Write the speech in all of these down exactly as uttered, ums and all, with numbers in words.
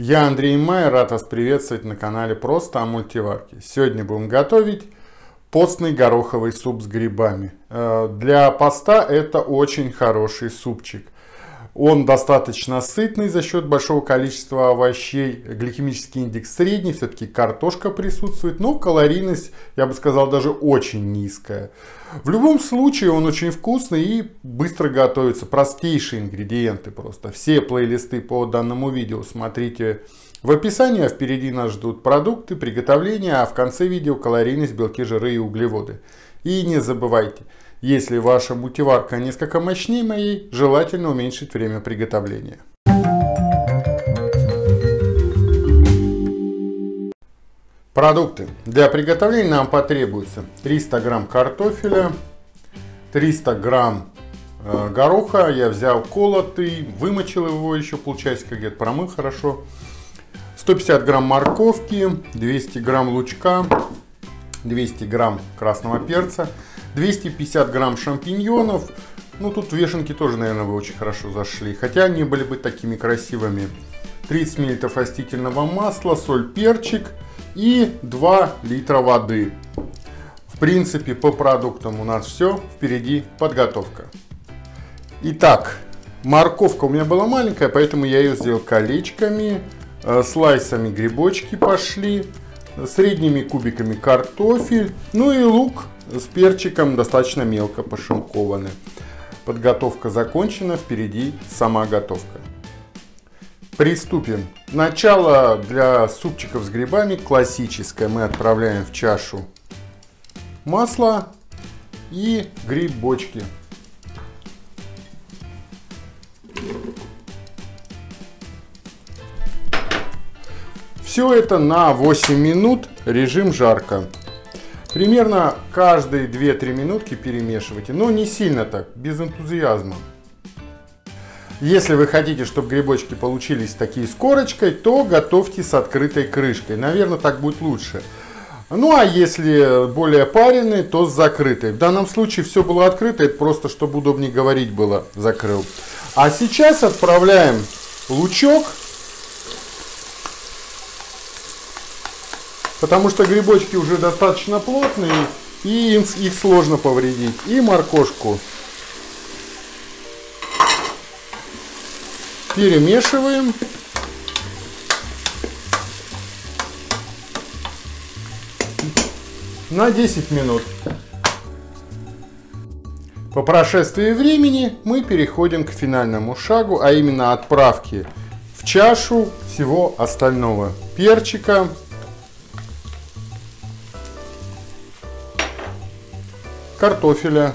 Я Андрей Май, рад вас приветствовать на канале Просто о мультиварке. Сегодня будем готовить постный гороховый суп с грибами. Для поста это очень хороший супчик. Он достаточно сытный за счет большого количества овощей, гликемический индекс средний, все-таки картошка присутствует, но калорийность, я бы сказал, даже очень низкая. В любом случае он очень вкусный и быстро готовится, простейшие ингредиенты просто. Все плейлисты по данному видео смотрите в описании, а впереди нас ждут продукты, приготовления, а в конце видео калорийность, белки, жиры и углеводы. И не забывайте, если ваша мультиварка несколько мощнее моей, желательно уменьшить время приготовления. Продукты. Для приготовления нам потребуется триста грамм картофеля, триста грамм гороха. Я взял колотый, вымочил его еще полчасика, где-то промыл хорошо. сто пятьдесят грамм морковки, двести грамм лучка, двести грамм красного перца, двести пятьдесят грамм шампиньонов. Ну тут вешенки тоже, наверное, вы очень хорошо зашли, хотя они были бы такими красивыми. тридцать миллилитров растительного масла, соль, перчик и два литра воды. В принципе, по продуктам у нас все, впереди подготовка. Итак, морковка у меня была маленькая, поэтому я ее сделал колечками, слайсами грибочки пошли, средними кубиками картофель, ну и лук с перчиком достаточно мелко пошинкованы. Подготовка закончена, впереди сама готовка. Приступим. Начало для супчиков с грибами классическое. Мы отправляем в чашу масло и грибочки. Все это на восемь минут, режим жарко. Примерно каждые две-три минутки перемешивайте, но не сильно так, без энтузиазма. Если вы хотите, чтобы грибочки получились такие с корочкой, то готовьте с открытой крышкой. Наверное, так будет лучше. Ну а если более пареные, то с закрытой. В данном случае все было открыто, это просто чтобы удобнее говорить было, закрыл. А сейчас отправляем лучок, потому что грибочки уже достаточно плотные, и им, их сложно повредить. И моркошку. Перемешиваем. На десять минут. По прошествии времени мы переходим к финальному шагу, а именно отправке в чашу всего остального. Перчика. Картофеля,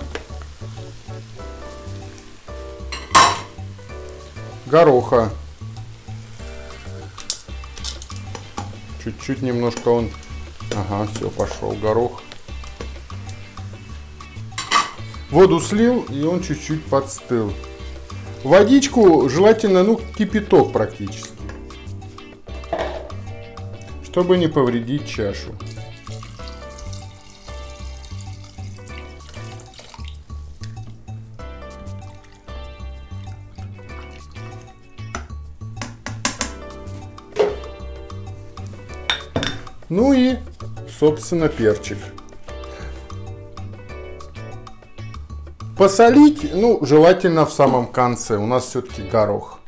гороха, чуть-чуть немножко он, ага, все, пошел горох, воду слил и он чуть-чуть подстыл. Водичку желательно, ну, кипяток практически, чтобы не повредить чашу. Ну и, собственно, перчик. Посолить, ну, желательно в самом конце. У нас все-таки горох.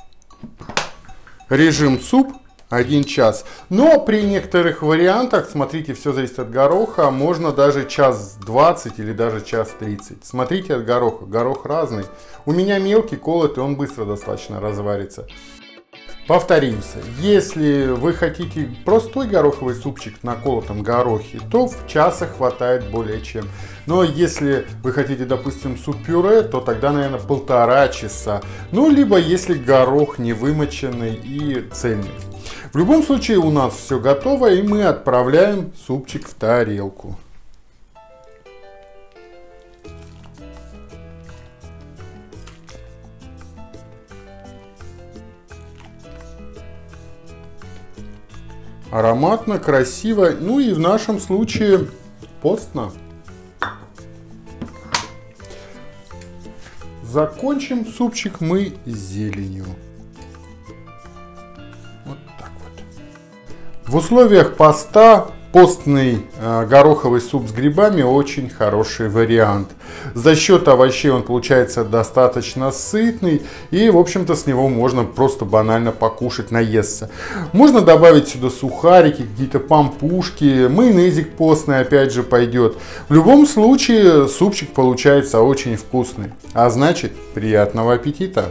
Режим суп один час. Но при некоторых вариантах, смотрите, все зависит от гороха, можно даже час двадцать или даже час тридцать. Смотрите от гороха. Горох разный. У меня мелкий, колотый, он быстро достаточно разварится. Повторимся, если вы хотите простой гороховый супчик на колотом горохе, то в часа хватает более чем. Но если вы хотите, допустим, суп-пюре, то тогда, наверное, полтора часа. Ну, либо если горох не вымоченный и цельный. В любом случае у нас все готово, и мы отправляем супчик в тарелку. Ароматно, красиво, ну и в нашем случае постно. Закончим супчик мы зеленью. Вот так вот. В условиях поста постный гороховый суп с грибами очень хороший вариант. За счет овощей он получается достаточно сытный, и, в общем-то, с него можно просто банально покушать, наесться. Можно добавить сюда сухарики, какие-то пампушки, майонезик постный опять же пойдет. В любом случае супчик получается очень вкусный, а значит, приятного аппетита!